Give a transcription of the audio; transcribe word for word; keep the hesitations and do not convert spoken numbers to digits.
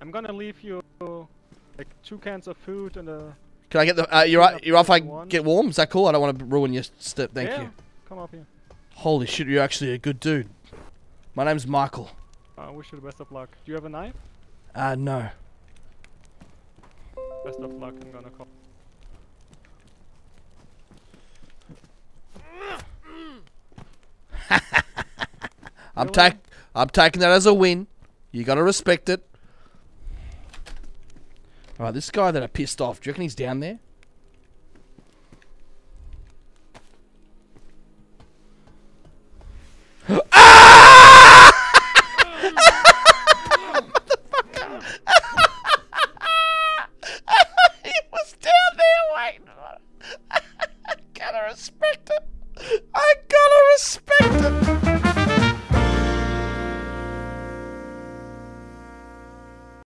I'm gonna leave you like two cans of food and a. Can I get the? Uh, you're right. You're off. I get warm. Is that cool? I don't want to ruin your step. Thank yeah. you. Come up here. Holy shit! You're actually a good dude. My name's Michael. I wish you the best of luck. Do you have a knife? Uh, no. Best of luck. I'm gonna call. I'm taking I'm taking that as a win. You gotta respect it. Alright, this guy that I pissed off, do you reckon he's down there? Ah!